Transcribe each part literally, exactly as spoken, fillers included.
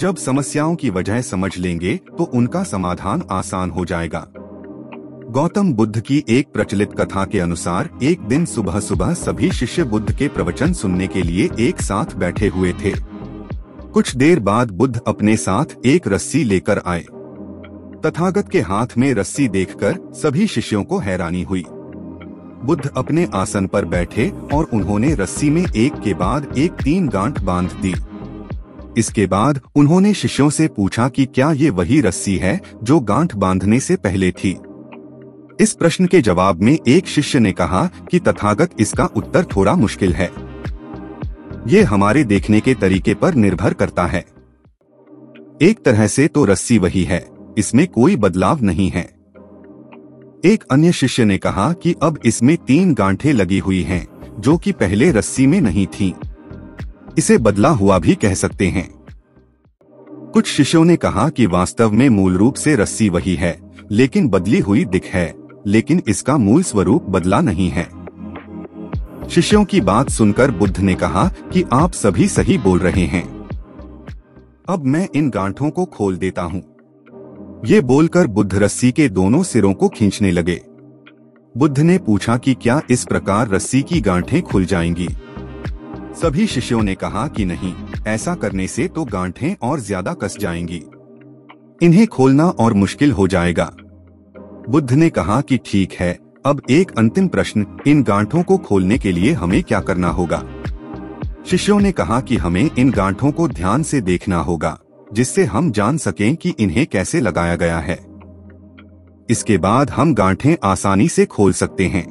जब समस्याओं की वजह समझ लेंगे तो उनका समाधान आसान हो जाएगा। गौतम बुद्ध की एक प्रचलित कथा के अनुसार एक दिन सुबह सुबह सभी शिष्य बुद्ध के प्रवचन सुनने के लिए एक साथ बैठे हुए थे। कुछ देर बाद बुद्ध अपने साथ एक रस्सी लेकर आए। तथागत के हाथ में रस्सी देखकर सभी शिष्यों को हैरानी हुई। बुद्ध अपने आसन पर बैठे और उन्होंने रस्सी में एक के बाद एक तीन गांठ बांध दी। इसके बाद उन्होंने शिष्यों से पूछा कि क्या ये वही रस्सी है जो गांठ बांधने से पहले थी। इस प्रश्न के जवाब में एक शिष्य ने कहा कि तथागत, इसका उत्तर थोड़ा मुश्किल है, ये हमारे देखने के तरीके पर निर्भर करता है। एक तरह से तो रस्सी वही है, इसमें कोई बदलाव नहीं है। एक अन्य शिष्य ने कहा कि अब इसमें तीन गांठें लगी हुई हैं, जो कि पहले रस्सी में नहीं थीं। इसे बदला हुआ भी कह सकते हैं। कुछ शिष्यों ने कहा कि वास्तव में मूल रूप से रस्सी वही है, लेकिन बदली हुई दिख है, लेकिन इसका मूल स्वरूप बदला नहीं है। शिष्यों की बात सुनकर बुद्ध ने कहा कि आप सभी सही बोल रहे हैं, अब मैं इन गांठों को खोल देता हूं। ये बोलकर बुद्ध रस्सी के दोनों सिरों को खींचने लगे। बुद्ध ने पूछा कि क्या इस प्रकार रस्सी की गांठें खुल जाएंगी। सभी शिष्यों ने कहा कि नहीं, ऐसा करने से तो गांठें और ज्यादा कस जाएंगी, इन्हें खोलना और मुश्किल हो जाएगा। बुद्ध ने कहा कि ठीक है, अब एक अंतिम प्रश्न, इन गांठों को खोलने के लिए हमें क्या करना होगा। शिष्यों ने कहा कि हमें इन गांठों को ध्यान से देखना होगा, जिससे हम जान सकें कि इन्हें कैसे लगाया गया है। इसके बाद हम गांठें आसानी से खोल सकते हैं।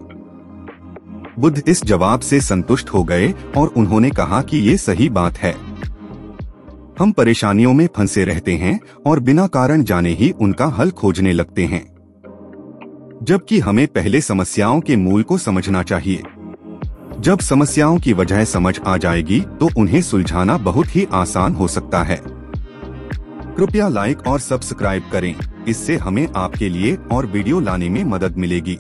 बुद्ध इस जवाब से संतुष्ट हो गए और उन्होंने कहा कि ये सही बात है। हम परेशानियों में फंसे रहते हैं और बिना कारण जाने ही उनका हल खोजने लगते हैं, जबकि हमें पहले समस्याओं के मूल को समझना चाहिए। जब समस्याओं की वजह समझ आ जाएगी तो उन्हें सुलझाना बहुत ही आसान हो सकता है। कृपया लाइक और सब्सक्राइब करें, इससे हमें आपके लिए और वीडियो लाने में मदद मिलेगी।